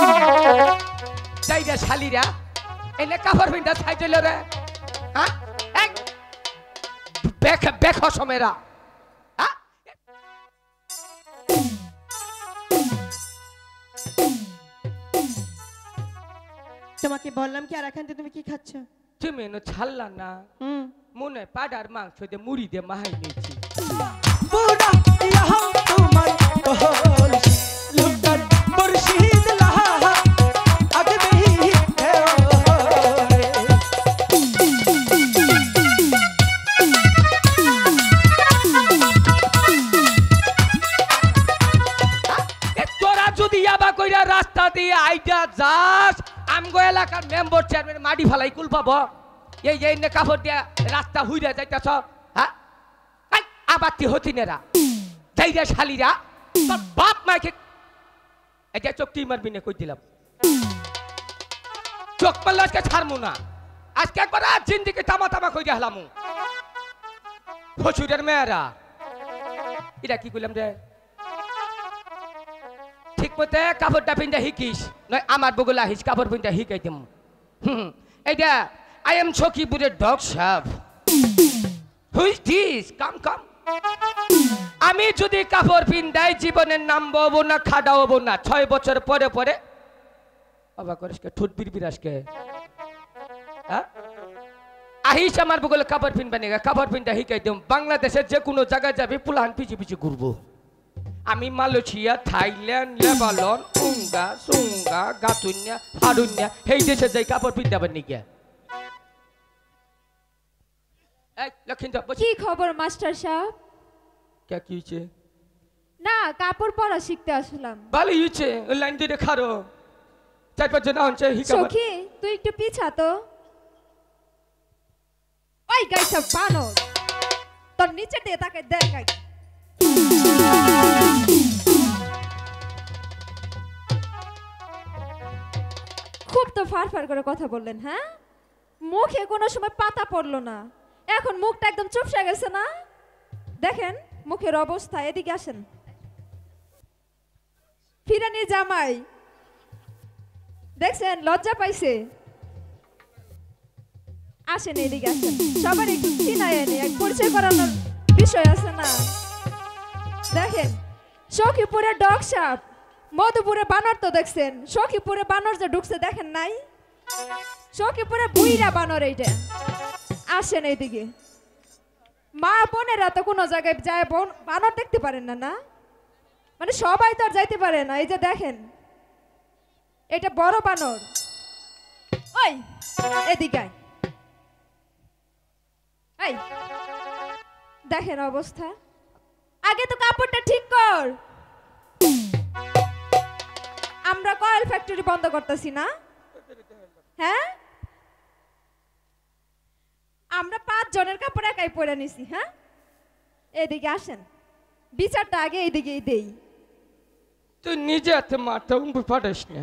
जाइदा शालीरा एने काफर बिंदा साइड ले रे हां एक बैक बैक हो मेरा हां তোমাকে বললাম কি আর এখানতে তুমি কি খাচ্ছ তুমি না ছাল্লা না মনে পাড়ার মাংস দে মুড়ি দে মাহাই নেছি বুড়া ইয়া তোমার বল লুটার মুর্শিদ লাহা আগবেই হে ওরে এ তোরা যদি ইয়াবা কইরা রাস্তা দিয়ে আইতা যাস আমগো এলাকার মেম্বার চেয়ারম্যান মাটি ফালাই কুল পাবো এই এই নে কাপড় দিয়া রাস্তা হুইরা যাইতাছ হ্যাঁ আই আবাতি হতিনেরা যাইরা শালীরা তোর বাপ মাকে এটা চক্তি মারবি না কই দিলাম চোখ পাল্লা আজকে ছাড়মু না আজকে একবার আজ জিন্দেগি তামা তামা কইরা হলামু হচুরের মেয়েরা এটা কি কইলাম রে ঠিক মতে কাপড়টা পিনটা হিকিস নয় আমার বগলা হিস কাপড় পিনটা হিকাই দিম এইটা I am Choki Buddha Dog Shop. Who is this? Come, come. Ami jodi kaphor pindai jiboner nam bobo na khadaobo na 6 bochor pore pore abakoriske thut birbiraske ha ahi samar bogol kaphor pin banega kaphor pinda hikai dem bangladesher je kono jaga jabe pulan pichi pichi gurbo ami Malaysia Thailand Lebanon unga sunga gatunya harunya hei desher jai kaphor pinda banega की खबर master साहब क्या कीचे ना कापुर पर शिखते असलम बाली यूचे line दे खा रो चार पांच जना होंचे ही खबर सोखी तू एक टू पीछा तो ओए गाइस अब पानो तो नीचे देता के दे गाइस खूब तो फार फार करे कथा बोलें हाँ मुखे कोनो समय पाता पड़लो ना এখন মুখটা একদম চুপসে গেছে না দেখেন মুখের অবস্থা এদিকে আসেন ফিরানি জামাই দেখেন লজ্জা পাইছে আসেন এদিকে আসেন সবার একটু চিনায়নি এক পরিচয় করানোর বিষয় আছে না দেখেন সখীপুরে ডগ শপ মধুপুরে বানর তো দেখছেন সখীপুরে বানর যে ঢুকছে দেখেন নাই সখীপুরে বুইরা বানর এইটা আসেন এইদিকে মা বোনেরা তো কোনো জায়গায় যায় বানর দেখতে পারেন না না মানে সবাই তো আর যাইতে পারে না এই যে দেখেন এটা বড় বানর ওই এদিকে আয় দেখেন অবস্থা আগে তো কাপড়টা ঠিক কর আমরা কয়েল ফ্যাক্টরি বন্ধ করতেছি না হ্যাঁ আমরা পাঁচ জনের কাপড় একাই পরে নিছি হ্যাঁ এদিকে আসেন বিচারটা আগে এদিকেই দেই তুই নিজে হাতে মারতে পারিস না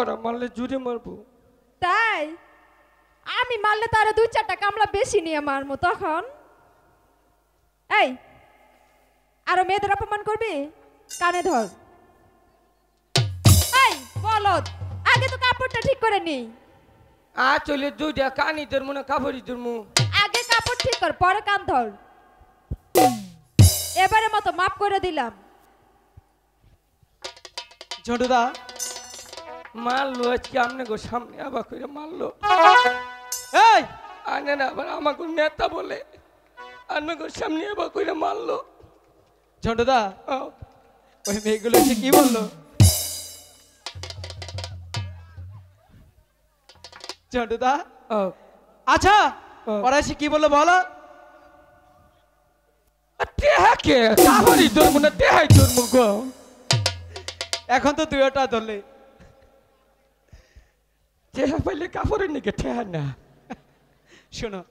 ওরা মারলে জুড়ে মারবো তাই আমি মারলে তারা দুই চারটা কামলা বেশি নিয়ে মারবো তখন এই আরো মেয়েদের অপমান করবি কানে ধর এই বলদ আগে তো কাপড়টা ঠিক করে নি আ চলে দুইটা কানি ধরমু না কাপড়ই ধরমু আগে কাপড় ঠিক কর পরে কান ধর এবারে মত maaf করে দিলাম জড়ুদা মারলো আজকে আমনে গো সামনে আবা কইরা মারলো এই আনে না আবার আমাকে নেতা বলে আমনে গো সামনে আবা কইরা মারলো জড়ুদা ওই মেয়েগুলো সে কি বললো জড়ুদা আচ্ছা পরাশি কি বললো বলো তেহাকে কাভারি ধরমু না তেহাই ধরমু গো এখন তো দুইটা ধরলে তেহা পাইলে কাভারি নিকে তেহা না শোনো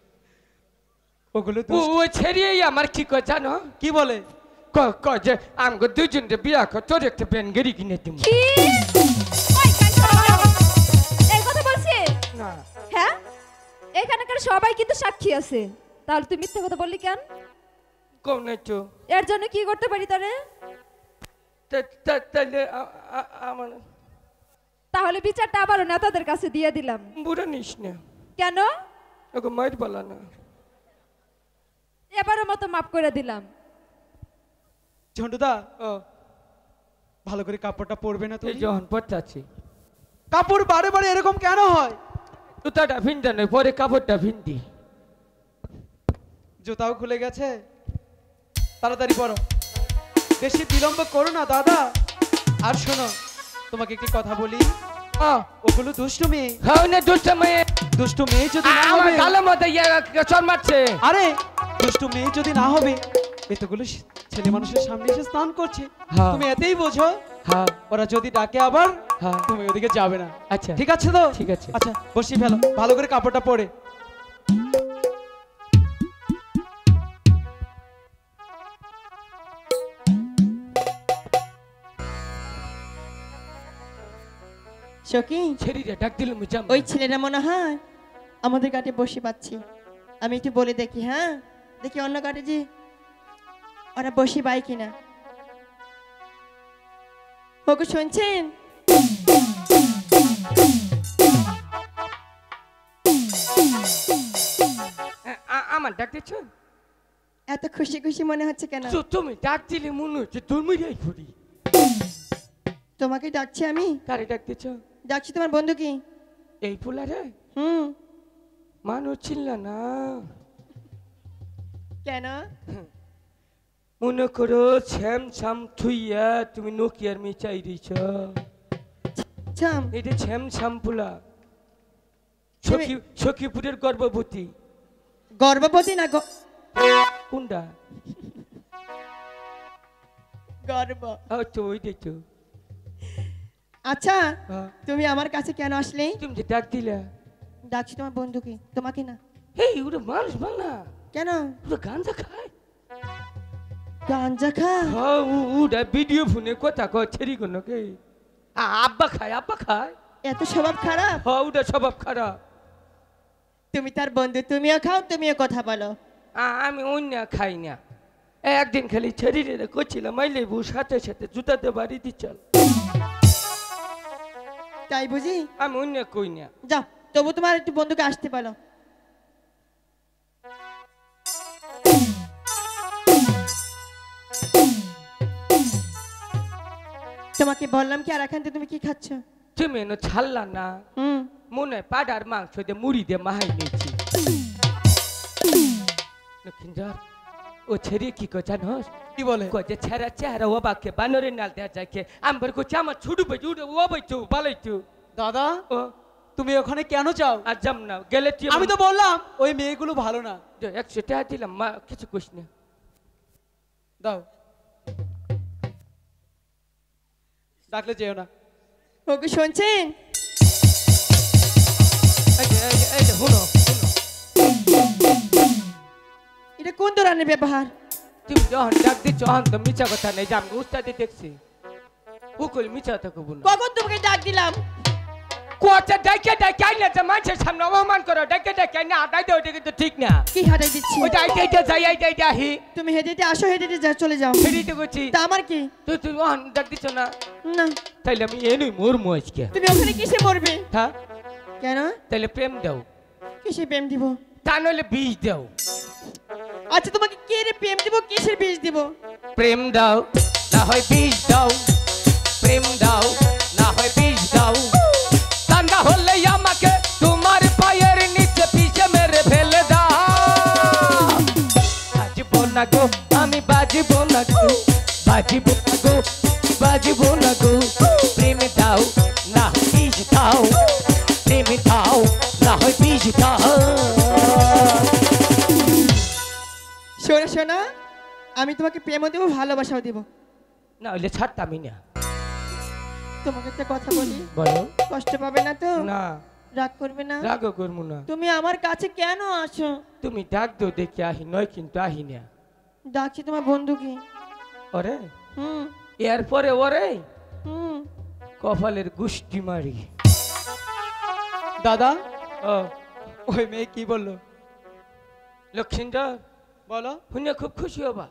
ওগুলো তো ও ছেড়িয়ে আমার কি কয় জানো কি বলে কয় কয় যে আমগো দুইজনকে বিয়া কর তোর একটা বেন গরি কিনে দিমু কি হ্যাঁ এখানকার সবাই কিন্তু সাক্ষী আছে তাহলে তুই মিথ্যা কথা বললি কেন কোন নেছো এর জন্য কি করতে পারি তারে তাহলে বিচারটা আবারও নেতাদের কাছে দিয়ে দিলাম। বুড়া নিস না কেন, ওকে মাইর পালা না, এবারের মতো মাফ করে দিলাম। ঝন্টুদা ভালো করে কাপড়টা পরবে না তুই? যখন পরতাছি কাপড় বারে বারে এরকম কেন হয়? জুতাটা ভিনতে নয়, পরে কাপড়টা ভিনতি। জুতাও খুলে গেছে, তাড়াতাড়ি পরো, বেশি বিলম্ব করো না দাদা। আর শোনো, তোমাকে একটি কথা বলি, ওগুলো দুষ্টু মেয়ে। হ্যাঁ না, দুষ্টু মেয়ে, দুষ্টু মেয়ে যদি না হবে, আমার গালের মধ্যে চর মারছে। আরে দুষ্টু মেয়ে যদি না হবে, এতগুলো ছেলে মানুষের সামনে এসে স্নান করছে, তুমি এতেই বোঝো। হ্যাঁ, ওরা যদি ডাকে আবার, হ্যাঁ তুমি ওদিকে যাবে না। আচ্ছা ঠিক আছে তো? ঠিক আছে। আচ্ছা বসি ফেলো, ভালো করে কাপড়টা পরে। সখী ছেলেটা ডাক দিল, ওই ছেলেটা মনে হয় আমাদের ঘাটে বসে পাচ্ছি, আমি একটু বলে দেখি। হ্যাঁ দেখি অন্য ঘাটে যে ওরা বসে পায় কিনা। ওকে শুনছেন? আমার ডাক দিচ্ছ? এত খুশি খুশি মনে হচ্ছে কেন? তুমি ডাক দিলে মনে হচ্ছে তুমি ঘুরি। তোমাকে ডাকছি আমি। কারে ডাকতেছ? ডাকছি তোমার বন্ধু। কি এই ফুলারে? হুম, মানুষ ছিল না কেন? মনে করো শ্যাম শ্যাম থুইয়া তুমি নোকিয়ার মেয়ে চাই দিছ। এটা শ্যাম শ্যাম ফুলা, সখীপুরের গর্ভবতী। গর্ভবতী না কোনটা? গর্ব তো ওইটাই তো। আচ্ছা তুমি আমার কাছে কেন আসলে? তুমি যে ডাক দিলা। ডাকছি তোমার বন্ধুকে, তোমাকে না। এই ওরে মানুষ বল না কেন? ওরে গাঁজা খায়। গাঁজা খায়? হ্যাঁ, ওটা ভিডিও ফোনে কথা কয় ছেড়ি কোন কে। আব্বা খায়, আব্বা খায়। এত স্বভাব খারাপ? হ্যাঁ ওটা স্বভাব খারাপ। তুমি তার বন্ধু, তুমিও খাও, তুমিও কথা বলো। আমি অন্য খাই না। একদিন খালি ছেড়িরে করছিলাম, মাইলে বউ সাথে সাথে জুতাতে বাড়ি দিচ্ছিল। তাই বুঝি? আমি অন্য কই না। যাও তবু তোমার একটু বন্ধুকে আসতে পারো। তোমাকে বললাম কি আর এখান থেকে তুমি কি খাচ্ছ? তুমি এনে ছাড়লা না। মনে হয় পাড়ার মাংস দিয়ে মুড়ি দিয়ে মাহাই নিয়েছি। ও ছেড়ে কি কয় জানোস? কি বলে? কয় যে ছেড়া চেহারা ও বাকে বানরের নাল দেয়া যায়। আমার কচ্ছে আমার ছুটু পেয়েছি, ও বইছো পালাইছো। দাদা ও তুমি ওখানে কেন যাও? আর যাম না গেলে। আমি তো বললাম ওই মেয়েগুলো ভালো না। 100 টাকা দিলাম, মা কিছু কইস না, দাও। ডাকলে যেও না। ওকে শুনছেন? এটা কোন ধরনের ব্যবহার? তুমি যখন ডাক দিচ্ছ তো মিছা কথা নেই, যে আমি উস্তাদি দেখছি ওকল মিছা কথা কব না। কখন তোমাকে ডাক দিলাম? কোয়াটা ডাকে ডাকে আইনা যে মানুষের সামনে অপমান করো, ডাকে ডাকে আইনা আটাই দাও, এটা কিন্তু ঠিক না। কি হাটাই দিচ্ছি? ওইটা আইটা আইটা যাই, আইটা আইটা আহি। তুমি হেঁটে আসো, হেঁটে যা চলে যাও। হেঁটে করছি তা আমার কি? তুমি যখন ডাক দিচ্ছ না না তাইলে আমি এনুই মরমু আজকে। তুমি ওখানে কিসে মরবে? হ্যাঁ কেন? তাইলে প্রেম দাও। কিসে প্রেম দিব? তা নইলে বীজ দাও। আচ্ছা তোমাকে কে রে প্রেম দিব? কিসের বীজ দিব? প্রেম দাও না হয় বীজ দাও, প্রেম দাও না হয় বীজ দাও। কান্দা হলে আমাকে তোমার পায়ের নিচে পিছে মেরে ফেলে দাও। বাজিব না গো, আমি বাজিব না গো, বাজিব না গো, বাজিব না গো। প্রেম দাও না হয় বীজ দাও, প্রেম দাও না হয় বীজ দাও। শোনা শোনা, আমি তোমাকে প্রেমও দেবো, ভালোবাসাও দেবো। না হইলে ছাড়তামই না। তোমাকে একটা কথা বলি, বলো। কষ্ট পাবে না তো? না। রাগ করবে না? রাগও করবো না। তুমি আমার কাছে কেন আসো? তুমি ডাক দাও দেখে আহি, নয় কিন্তু আহি না। ডাকছি তোমার বন্ধুকে। ওরে হুম, এরপরে ওরে হুম কপালের গুষ্টি মারি। দাদা ওই মেয়ে কি বললো? লক্ষ্মীন্দর বলো, শুনে খুব খুশি হবা।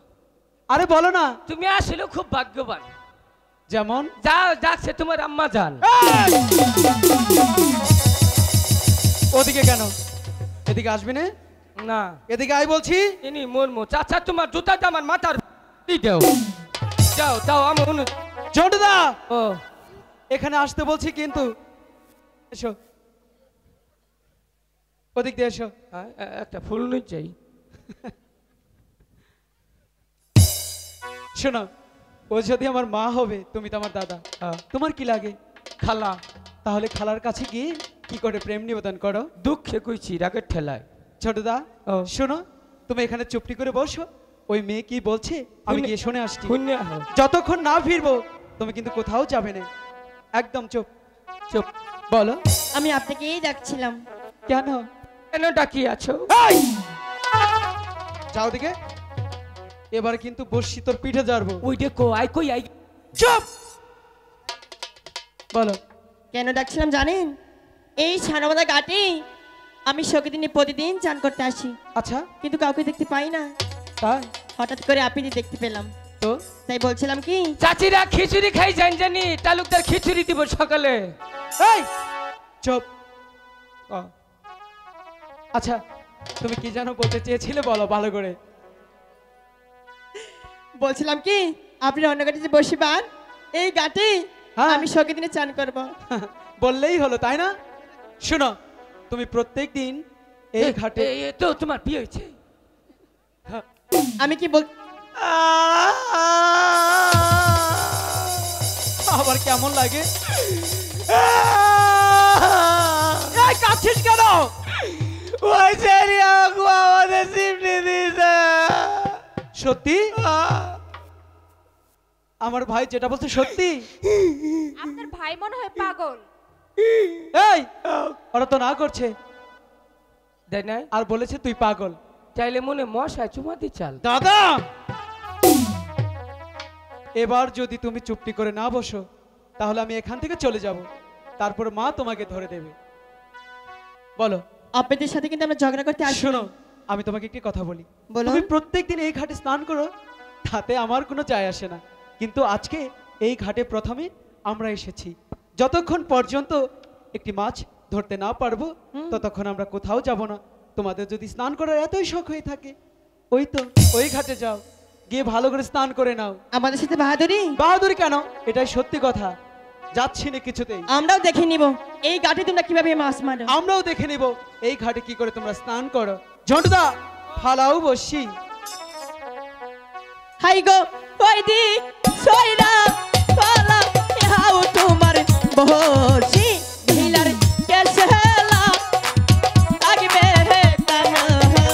আরে বলো না, তুমি আসলে খুব ভাগ্যবান। যেমন যাও যাচ্ছে তোমার আম্মা জান। ওদিকে কেন এদিকে আসবি না? না এদিকে আই বলছি। ইনি মুরমু চাচা তোমার জুতাটা আমার মাথার দাও যাও দাও আমার জোটদা ও এখানে আসতে বলছি কিন্তু এসো ওদিক দিয়ে এসো। একটা ফুল নিয়ে যাই। শোনো ও যদি আমার মা হবে তুমি তো আমার দাদা, তোমার কি লাগে খালা? তাহলে খালার কাছে গিয়ে কি করে প্রেম নিবেদন করো? দুঃখে কইছি রাগের ঠেলায়। ছোটদা শোনো তুমি এখানে চুপটি করে বসো, ওই মেয়ে কি বলছে আমি গিয়ে শুনে আসছি। যতক্ষণ না ফিরবো তুমি কিন্তু কোথাও যাবে না, একদম চুপ চুপ। বলো আমি আপনাকেই ডাকছিলাম। কেন কেন ডাকিয়ে আছো? যাও দিকে এবার কিন্তু বসছি তোর পিঠে জারবো। ওইটা কো আই কই আই চুপ। বলো কেন ডাকছিলাম জানেন? এই ছানামাদা ঘাটে আমি শোকেদিনে প্রতিদিন চান করতে আসি। আচ্ছা কিন্তু কাউকে দেখতে পাই না, তাই হঠাৎ করে আপনি দেখতে পেলাম তো তাই বলছিলাম কি চাচিরা খিচুড়ি খাই যান জানি তালুকদার খিচুড়ি দিব সকালে। এই চুপ। আচ্ছা তুমি কি জানো বলতে চেয়েছিলে বলো ভালো করে। বলছিলাম কি আপনি অন্য ঘাটে যে বসিবান এই ঘাটে আমি শখে দিনে চান করব। বললেই হলো তাই না? শোনো তুমি প্রত্যেক দিন এই ঘাটে তো তোমার বিয়ে হয়েছে। আমি কি বল আবার কেমন লাগে কাছিস কেন? ওই আমাদের সিমনি দিয়েছে। সত্যি আমার ভাই যেটা বলছে সত্যি? আপনার ভাই মনে হয় পাগল। এই ওরা তো না করছে দেখ নাই আর বলেছে তুই পাগল। চাইলে মনে মশায় চুমাতি চাল। দাদা এবার যদি তুমি চুপটি করে না বসো তাহলে আমি এখান থেকে চলে যাব, তারপর মা তোমাকে ধরে দেবে। বলো আপনাদের সাথে কিন্তু আমরা ঝগড়া করতে আসি। শোনো আমি তোমাকে একটি কথা বলি, তুমি প্রত্যেকদিন এই ঘাটে স্নান করো তাতে আমার কোনো যায় আসে না, কিন্তু আজকে এই ঘাটে প্রথমে আমরা এসেছি, যতক্ষণ পর্যন্ত একটি মাছ ধরতে না পারবো ততক্ষণ আমরা কোথাও যাব না। তোমাদের যদি স্নান করার এতই শখ হয়ে থাকে ওই তো ওই ঘাটে যাও, গিয়ে ভালো করে স্নান করে নাও। আমাদের সাথে বাহাদুরি বাহাদুরি কেন? এটাই সত্যি কথা। যাচ্ছি না কিছুতেই। আমরাও দেখে নিব এই ঘাটে তোমরা কিভাবে মাছ মারো, আমরাও দেখে নিব এই ঘাটে কি করে তোমরা স্নান করো। ঝন্টুদা ফালাও বসি। হাই গো ওই দি সইরা ফালা হাও তোমার বসি ভিলার কেসে হেলা আগবে হে তানা গো।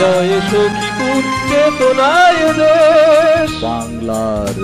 হৃদয়ে সখী কুঞ্চে তোলায় দেশ বাংলার